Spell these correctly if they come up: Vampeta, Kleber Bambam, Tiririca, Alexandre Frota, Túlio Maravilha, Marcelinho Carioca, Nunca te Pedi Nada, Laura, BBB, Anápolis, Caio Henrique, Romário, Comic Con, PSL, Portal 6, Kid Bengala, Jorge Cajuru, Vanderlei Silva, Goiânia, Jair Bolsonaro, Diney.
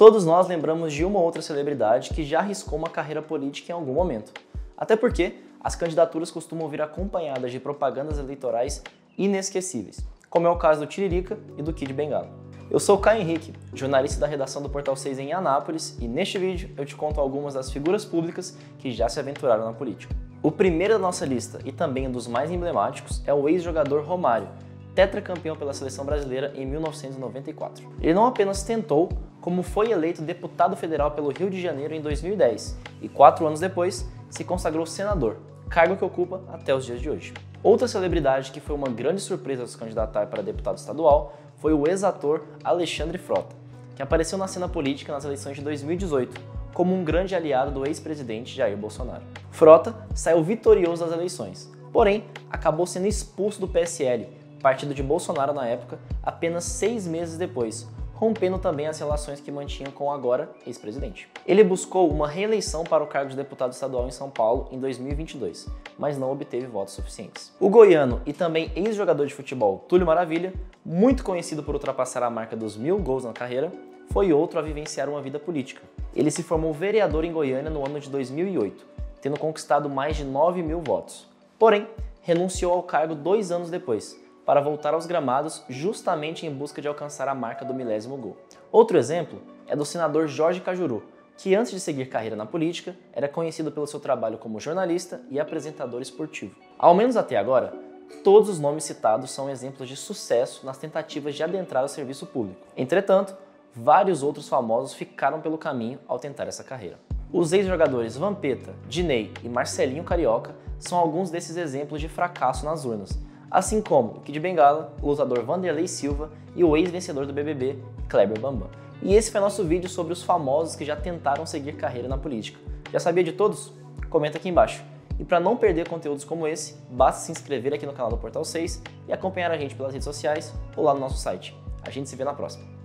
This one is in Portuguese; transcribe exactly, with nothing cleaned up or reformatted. Todos nós lembramos de uma ou outra celebridade que já arriscou uma carreira política em algum momento. Até porque as candidaturas costumam vir acompanhadas de propagandas eleitorais inesquecíveis, como é o caso do Tiririca e do Kid Bengala. Eu sou o Caio Henrique, jornalista da redação do Portal seis em Anápolis, e neste vídeo eu te conto algumas das figuras públicas que já se aventuraram na política. O primeiro da nossa lista, e também um dos mais emblemáticos, é o ex-jogador Romário, tetracampeão pela seleção brasileira em mil novecentos e noventa e quatro. Ele não apenas tentou, como foi eleito deputado federal pelo Rio de Janeiro em dois mil e dez, e quatro anos depois se consagrou senador, cargo que ocupa até os dias de hoje. Outra celebridade que foi uma grande surpresa ao se candidatar para deputado estadual foi o ex-ator Alexandre Frota, que apareceu na cena política nas eleições de dois mil e dezoito, como um grande aliado do ex-presidente Jair Bolsonaro. Frota saiu vitorioso das eleições, porém acabou sendo expulso do P S L, partido de Bolsonaro na época, apenas seis meses depois, rompendo também as relações que mantinham com o agora ex-presidente. Ele buscou uma reeleição para o cargo de deputado estadual em São Paulo em dois mil e vinte e dois, mas não obteve votos suficientes. O goiano e também ex-jogador de futebol Túlio Maravilha, muito conhecido por ultrapassar a marca dos mil gols na carreira, foi outro a vivenciar uma vida política. Ele se formou vereador em Goiânia no ano de dois mil e oito, tendo conquistado mais de nove mil votos. Porém, renunciou ao cargo dois anos depois, para voltar aos gramados justamente em busca de alcançar a marca do milésimo gol. Outro exemplo é do senador Jorge Cajuru, que antes de seguir carreira na política, era conhecido pelo seu trabalho como jornalista e apresentador esportivo. Ao menos até agora, todos os nomes citados são exemplos de sucesso nas tentativas de adentrar o serviço público. Entretanto, vários outros famosos ficaram pelo caminho ao tentar essa carreira. Os ex-jogadores Vampeta, Diney e Marcelinho Carioca são alguns desses exemplos de fracasso nas urnas, assim como o Kid Bengala, o lutador Vanderlei Silva e o ex-vencedor do B B B, Kleber Bambam. E esse foi nosso vídeo sobre os famosos que já tentaram seguir carreira na política. Já sabia de todos? Comenta aqui embaixo. E para não perder conteúdos como esse, basta se inscrever aqui no canal do Portal seis e acompanhar a gente pelas redes sociais ou lá no nosso site. A gente se vê na próxima.